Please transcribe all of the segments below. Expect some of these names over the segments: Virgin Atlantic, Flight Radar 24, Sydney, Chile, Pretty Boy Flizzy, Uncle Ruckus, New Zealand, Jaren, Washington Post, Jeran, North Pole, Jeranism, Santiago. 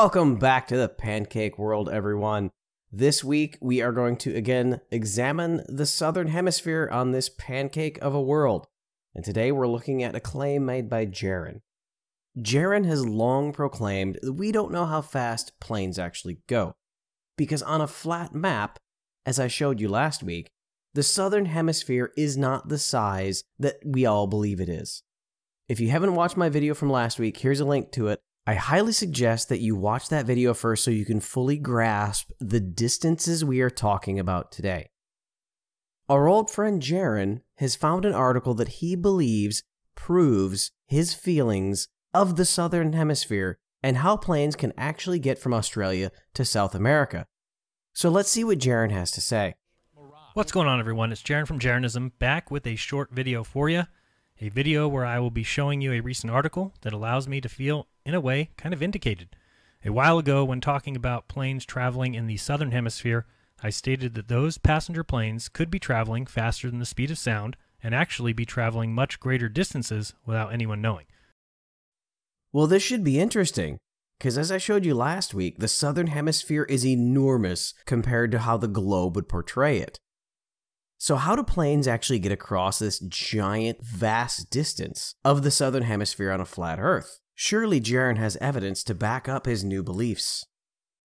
Welcome back to the pancake world, everyone. This week, we are going to again examine the southern hemisphere on this pancake of a world. And today we're looking at a claim made by Jeran. Jeran has long proclaimed that we don't know how fast planes actually go, because on a flat map, as I showed you last week, the southern hemisphere is not the size that we all believe it is. If you haven't watched my video from last week, here's a link to it. I highly suggest that you watch that video first so you can fully grasp the distances we are talking about today. Our old friend Jeran has found an article that he believes proves his feelings of the southern hemisphere and how planes can actually get from Australia to South America. So let's see what Jeran has to say. What's going on, everyone? It's Jeran from Jeranism, back with a short video for you. A video where I will be showing you a recent article that allows me to feel, in a way, kind of vindicated. A while ago, when talking about planes traveling in the southern hemisphere, I stated that those passenger planes could be traveling faster than the speed of sound and actually be traveling much greater distances without anyone knowing. Well, this should be interesting, because as I showed you last week, the southern hemisphere is enormous compared to how the globe would portray it. So how do planes actually get across this giant, vast distance of the southern hemisphere on a flat Earth? Surely Jeran has evidence to back up his new beliefs.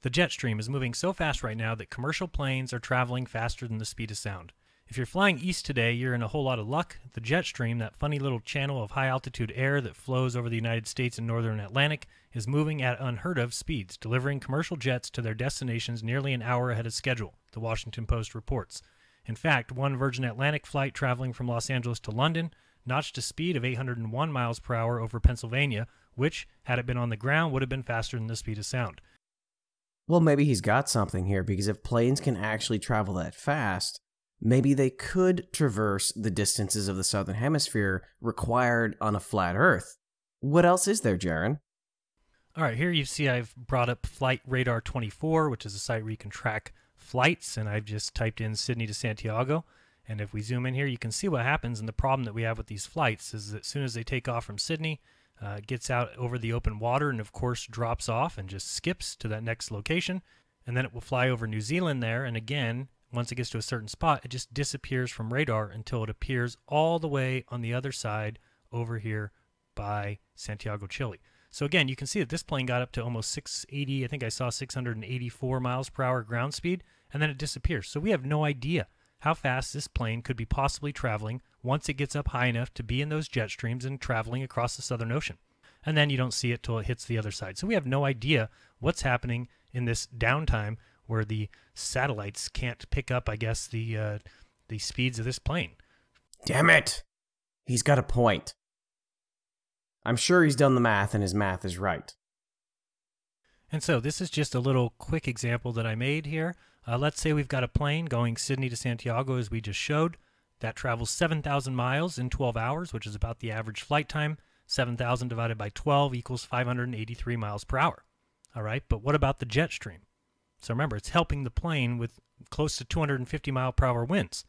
The jet stream is moving so fast right now that commercial planes are traveling faster than the speed of sound. If you're flying east today, you're in a whole lot of luck. The jet stream, that funny little channel of high-altitude air that flows over the United States and northern Atlantic, is moving at unheard of speeds, delivering commercial jets to their destinations nearly an hour ahead of schedule, the Washington Post reports. In fact, one Virgin Atlantic flight traveling from Los Angeles to London notched a speed of 801 miles per hour over Pennsylvania, which, had it been on the ground, would have been faster than the speed of sound. Well, maybe he's got something here, because if planes can actually travel that fast, maybe they could traverse the distances of the southern hemisphere required on a flat Earth. What else is there, Jeran? All right, here you see I've brought up Flight Radar 24, which is a site where you can track flights, and I've just typed in Sydney to Santiago, and if we zoom in here, you can see what happens. And the problem that we have with these flights is that as soon as they take off from Sydney, it gets out over the open water and of course drops off and just skips to that next location, and then it will fly over New Zealand there, and again, once it gets to a certain spot, it just disappears from radar until it appears all the way on the other side over here by Santiago, Chile. So again, you can see that this plane got up to almost 680, I think I saw 684 miles per hour ground speed, and then it disappears. So we have no idea how fast this plane could be possibly traveling once it gets up high enough to be in those jet streams and traveling across the Southern Ocean. And then you don't see it till it hits the other side. So we have no idea what's happening in this downtime where the satellites can't pick up, I guess, the speeds of this plane. Damn it! He's got a point. I'm sure he's done the math, and his math is right. And so this is just a little quick example that I made here. Let's say we've got a plane going Sydney to Santiago, as we just showed. That travels 7,000 miles in 12 hours, which is about the average flight time. 7,000 divided by 12 equals 583 miles per hour. All right, but what about the jet stream? So remember, it's helping the plane with close to 250 mile per hour winds.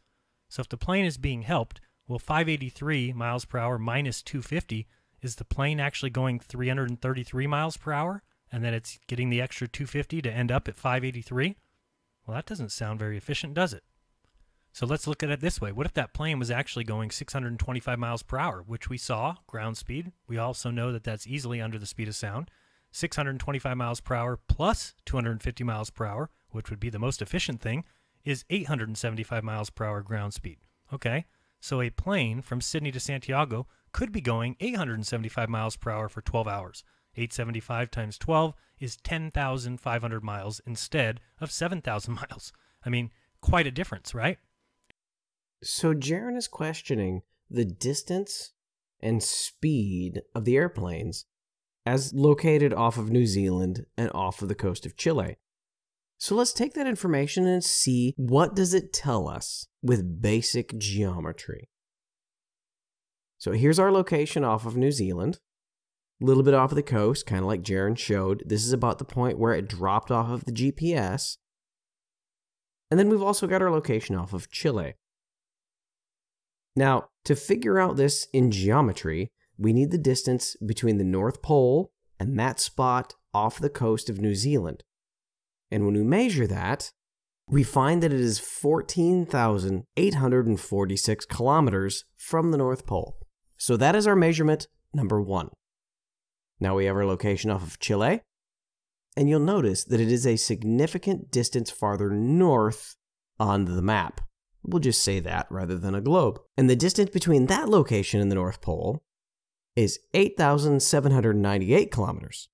So if the plane is being helped, well, 583 miles per hour minus 250, is the plane actually going 333 miles per hour, and then it's getting the extra 250 to end up at 583? Well, that doesn't sound very efficient, does it? So let's look at it this way. What if that plane was actually going 625 miles per hour, which we saw, ground speed. We also know that that's easily under the speed of sound. 625 miles per hour plus 250 miles per hour, which would be the most efficient thing, is 875 miles per hour ground speed. Okay, so a plane from Sydney to Santiago could be going 875 miles per hour for 12 hours. 875 times 12 is 10,500 miles instead of 7,000 miles. I mean, quite a difference, right? So Jeran is questioning the distance and speed of the airplanes as located off of New Zealand and off of the coast of Chile. So let's take that information and see what does it tell us with basic geometry. So here's our location off of New Zealand, a little bit off of the coast, kind of like Jeran showed. This is about the point where it dropped off of the GPS. And then we've also got our location off of Chile. Now, to figure out this in geometry, we need the distance between the North Pole and that spot off the coast of New Zealand. And when we measure that, we find that it is 14,846 kilometers from the North Pole. So that is our measurement number one. Now we have our location off of Chile, and you'll notice that it is a significant distance farther north on the map. We'll just say that rather than a globe. And the distance between that location and the North Pole is 8,798 kilometers.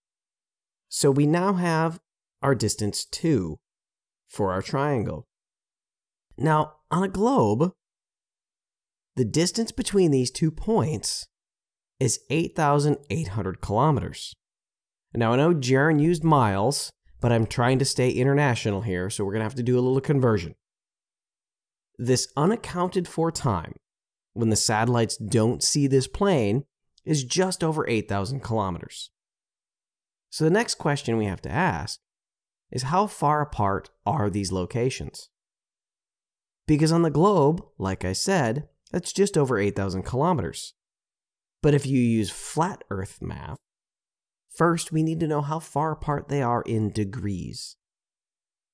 So we now have our distance 2 for our triangle. Now, on a globe, the distance between these two points is 8,800 kilometers. Now, I know Jaren used miles, but I'm trying to stay international here, so we're going to have to do a little conversion. This unaccounted for time, when the satellites don't see this plane, is just over 8,000 kilometers. So the next question we have to ask is, how far apart are these locations? Because on the globe, like I said, that's just over 8,000 kilometers. But if you use flat Earth math, first we need to know how far apart they are in degrees.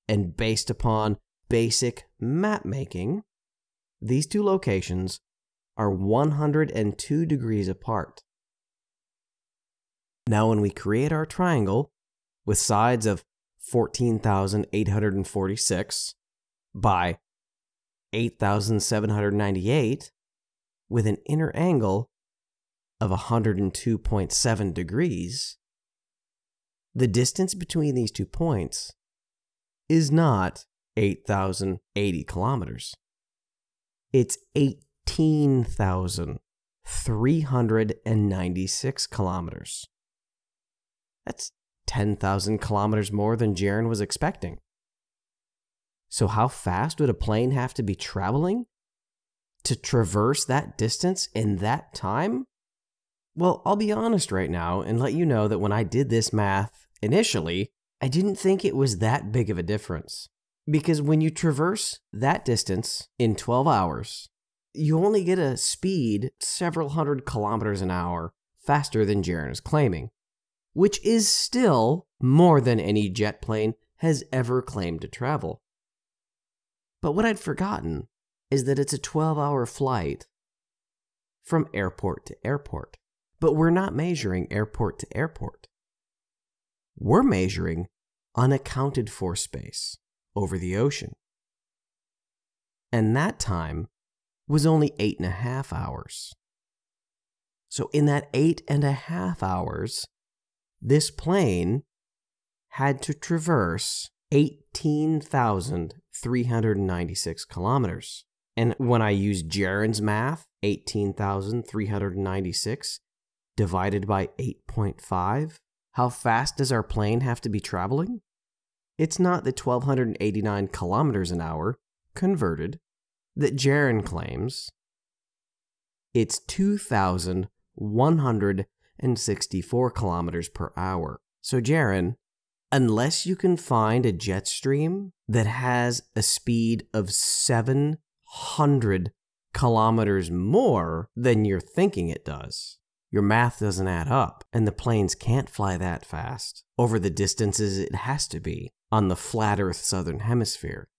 And based upon basic map making, these two locations are 102 degrees apart. Now, when we create our triangle with sides of 14,846 by 8,798 with an inner angle of 102.7 degrees, the distance between these two points is not 8,080 kilometers. It's 18,396 kilometers. That's 10,000 kilometers more than Jaren was expecting. So how fast would a plane have to be traveling to traverse that distance in that time? Well, I'll be honest right now and let you know that when I did this math initially, I didn't think it was that big of a difference. Because when you traverse that distance in 12 hours, you only get a speed several hundred kilometers an hour faster than Jaren is claiming, which is still more than any jet plane has ever claimed to travel. But what I'd forgotten is that it's a 12-hour flight from airport to airport. But we're not measuring airport to airport. We're measuring unaccounted for space over the ocean. And that time was only 8.5 hours. So in that 8.5 hours, this plane had to traverse 18,396 kilometers. And when I use Jaren's math, 18,396 divided by 8.5, how fast does our plane have to be traveling? It's not the 1,289 kilometers an hour, converted, that Jaren claims. It's 2,164 kilometers per hour. So Jaren, unless you can find a jet stream that has a speed of 700 kilometers more than you're thinking it does, your math doesn't add up, and the planes can't fly that fast over the distances it has to be on the flat Earth southern hemisphere.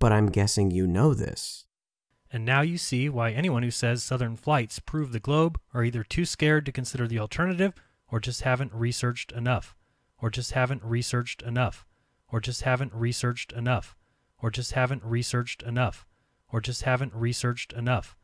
But I'm guessing you know this. And now you see why anyone who says southern flights prove the globe are either too scared to consider the alternative, or just haven't researched enough, or just haven't researched enough, or just haven't researched enough, or just haven't researched enough, or just haven't researched enough.